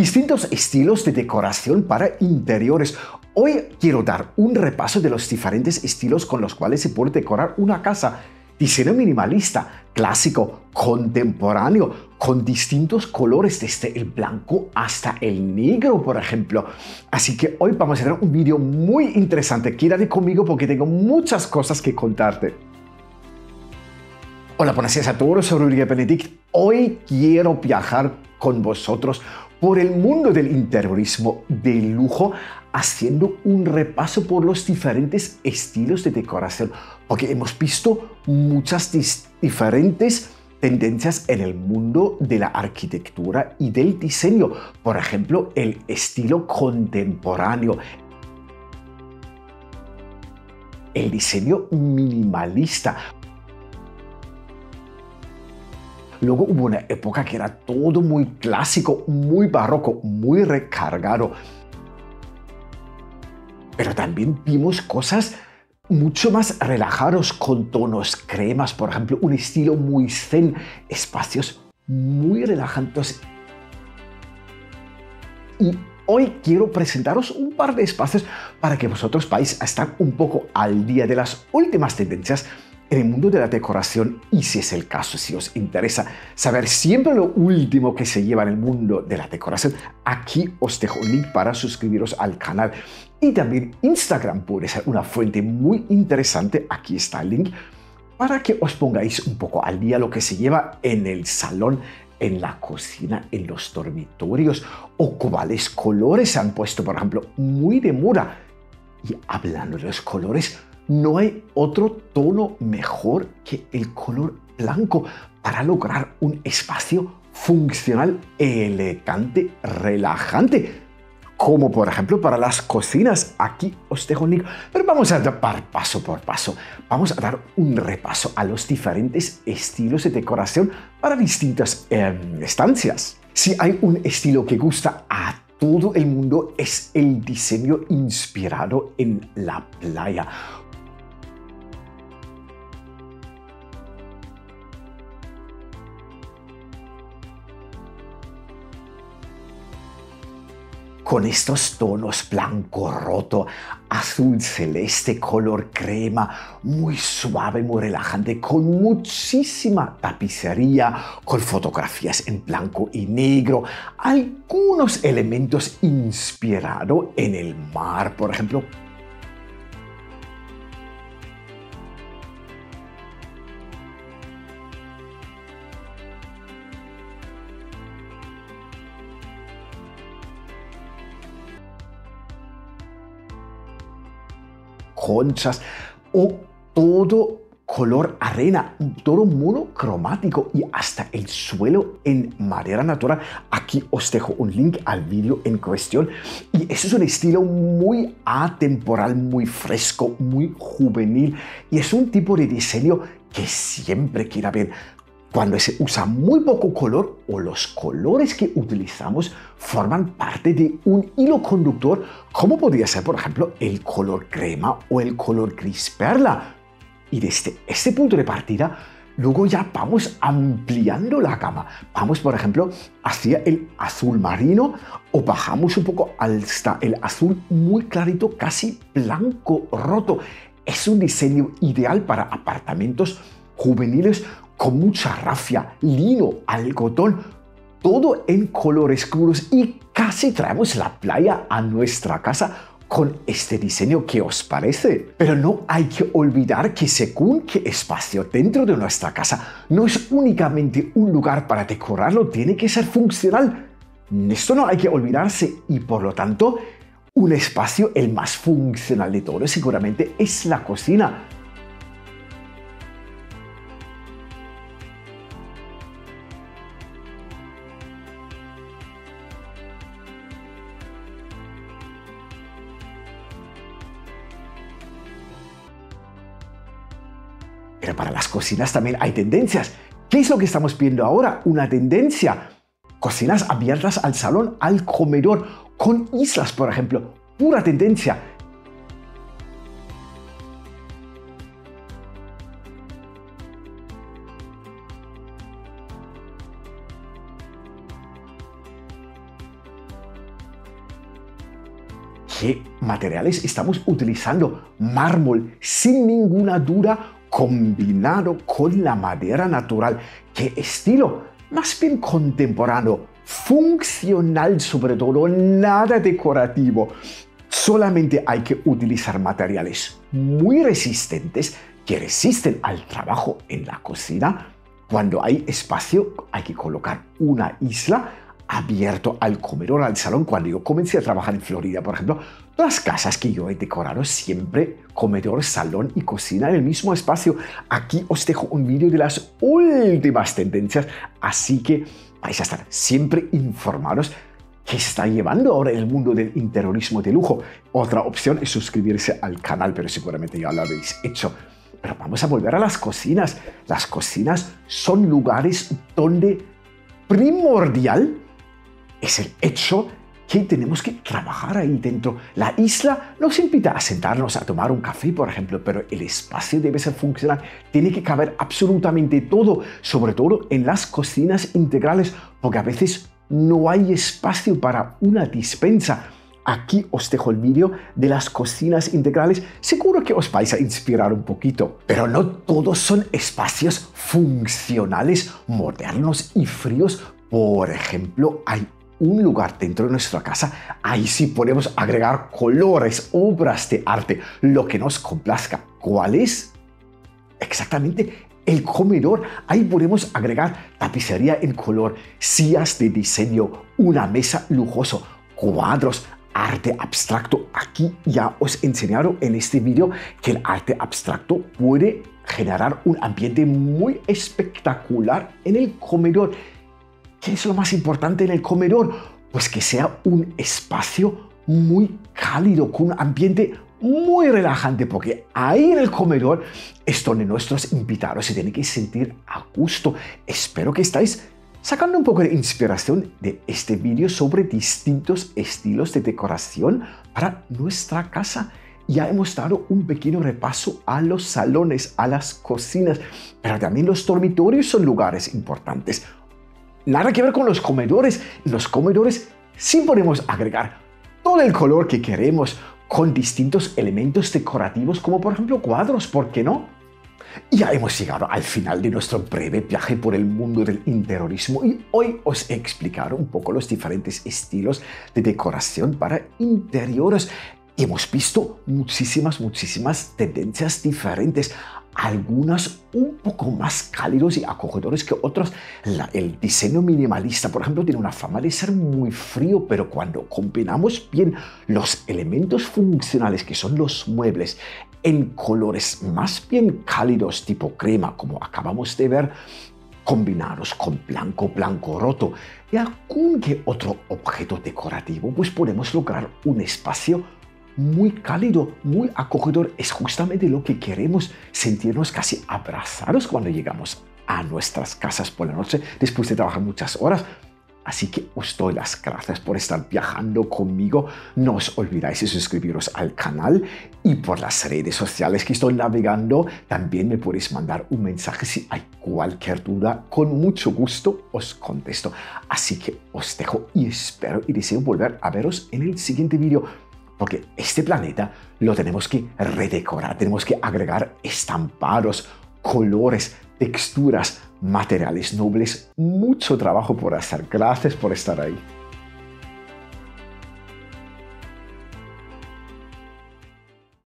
distintos estilos de decoración para interiores. Hoy quiero dar un repaso de los diferentes estilos con los cuales se puede decorar una casa. Diseño minimalista, clásico, contemporáneo, con distintos colores desde el blanco hasta el negro, por ejemplo. Así que hoy vamos a hacer un vídeo muy interesante. Quédate conmigo porque tengo muchas cosas que contarte. Hola, buenos días a todos. Soy Ruediger Benedikt. Hoy quiero viajar con vosotros por el mundo del interiorismo de lujo, haciendo un repaso por los diferentes estilos de decoración, porque hemos visto muchas diferentes tendencias en el mundo de la arquitectura y del diseño. Por ejemplo, el estilo contemporáneo, el diseño minimalista. Luego hubo una época que era todo muy clásico, muy barroco, muy recargado. Pero también vimos cosas mucho más relajadas, con tonos cremas, por ejemplo, un estilo muy zen, espacios muy relajantes. Y hoy quiero presentaros un par de espacios para que vosotros vais a estar un poco al día de las últimas tendencias en el mundo de la decoración, y si es el caso, si os interesa saber siempre lo último que se lleva en el mundo de la decoración, aquí os dejo un link para suscribiros al canal. Y también Instagram puede ser una fuente muy interesante, aquí está el link, para que os pongáis un poco al día lo que se lleva en el salón, en la cocina, en los dormitorios, o cuáles colores se han puesto, por ejemplo, muy de moda. Y hablando de los colores, no hay otro tono mejor que el color blanco para lograr un espacio funcional, elegante, relajante, como por ejemplo para las cocinas. Aquí os dejo un link, pero vamos a dar paso por paso. Vamos a dar un repaso a los diferentes estilos de decoración para distintas estancias. Si hay un estilo que gusta a todo el mundo, es el diseño inspirado en la playa. Con estos tonos blanco roto, azul celeste, color crema, muy suave, muy relajante, con muchísima tapicería, con fotografías en blanco y negro, algunos elementos inspirados en el mar, por ejemplo. Conchas o todo color arena, todo monocromático y hasta el suelo en madera natural. Aquí os dejo un link al vídeo en cuestión. Y eso es un estilo muy atemporal, muy fresco, muy juvenil, y es un tipo de diseño que siempre queda bien. Cuando se usa muy poco color o los colores que utilizamos forman parte de un hilo conductor, como podría ser, por ejemplo, el color crema o el color gris perla. Y desde este punto de partida, luego ya vamos ampliando la gama. Vamos, por ejemplo, hacia el azul marino o bajamos un poco hasta el azul muy clarito, casi blanco roto. Es un diseño ideal para apartamentos juveniles con mucha rafia, lino, algodón, todo en colores oscuros, y casi traemos la playa a nuestra casa con este diseño. ¿Qué os parece? Pero no hay que olvidar que según qué espacio dentro de nuestra casa no es únicamente un lugar para decorarlo, tiene que ser funcional. Esto no hay que olvidarse, y por lo tanto un espacio, el más funcional de todos seguramente, es la cocina. Pero para las cocinas también hay tendencias. ¿Qué es lo que estamos viendo ahora? Una tendencia. Cocinas abiertas al salón, al comedor, con islas, por ejemplo. Pura tendencia. qué materiales estamos utilizando. Mármol, sin ninguna duda, combinado con la madera natural. ¿Qué estilo? Más bien contemporáneo, funcional sobre todo, nada decorativo. Solamente hay que utilizar materiales muy resistentes que resisten al trabajo en la cocina. Cuando hay espacio, hay que colocar una isla abierto al comedor, al salón. Cuando yo comencé a trabajar en Florida, por ejemplo, las casas que yo he decorado siempre comedor, salón y cocina en el mismo espacio. Aquí os dejo un vídeo de las últimas tendencias, así que vais a estar siempre informados qué está llevando ahora el mundo del interiorismo de lujo. Otra opción es suscribirse al canal, pero seguramente ya lo habéis hecho. Pero vamos a volver a las cocinas. Las cocinas son lugares donde primordial es el hecho que tenemos que trabajar ahí dentro. La isla nos invita a sentarnos a tomar un café, por ejemplo, pero el espacio debe ser funcional. Tiene que caber absolutamente todo, sobre todo en las cocinas integrales, porque a veces no hay espacio para una despensa. Aquí os dejo el vídeo de las cocinas integrales. Seguro que os vais a inspirar un poquito. Pero no todos son espacios funcionales, modernos y fríos. Por ejemplo, hay un lugar dentro de nuestra casa, ahí sí podemos agregar colores, obras de arte, lo que nos complazca. ¿Cuál es? Exactamente el comedor. Ahí podemos agregar tapicería en color, sillas de diseño, una mesa lujosa, cuadros, arte abstracto. Aquí ya os he enseñado en este vídeo que el arte abstracto puede generar un ambiente muy espectacular en el comedor. ¿Qué es lo más importante en el comedor? Pues que sea un espacio muy cálido, con un ambiente muy relajante, porque ahí en el comedor es donde nuestros invitados se tienen que sentir a gusto. Espero que estáis sacando un poco de inspiración de este vídeo sobre distintos estilos de decoración para nuestra casa. Ya hemos dado un pequeño repaso a los salones, a las cocinas, pero también los dormitorios son lugares importantes. Nada que ver con los comedores. En los comedores sí podemos agregar todo el color que queremos con distintos elementos decorativos, como por ejemplo cuadros, ¿por qué no? Ya hemos llegado al final de nuestro breve viaje por el mundo del interiorismo y hoy os he explicado un poco los diferentes estilos de decoración para interiores. Hemos visto muchísimas tendencias diferentes. Algunas un poco más cálidos y acogedores que otros. El diseño minimalista, por ejemplo, tiene una fama de ser muy frío, pero cuando combinamos bien los elementos funcionales, que son los muebles, en colores más bien cálidos, tipo crema, como acabamos de ver, combinados con blanco, blanco roto y algún que otro objeto decorativo, pues podemos lograr un espacio muy cálido, muy acogedor. Es justamente lo que queremos, sentirnos casi abrazados cuando llegamos a nuestras casas por la noche después de trabajar muchas horas. Así que os doy las gracias por estar viajando conmigo. No os olvidáis de suscribiros al canal y por las redes sociales que estoy navegando. También me podéis mandar un mensaje si hay cualquier duda. Con mucho gusto os contesto. Así que os dejo y espero y deseo volver a veros en el siguiente vídeo. Porque este planeta lo tenemos que redecorar, tenemos que agregar estampados, colores, texturas, materiales nobles. Mucho trabajo por hacer. Gracias por estar ahí.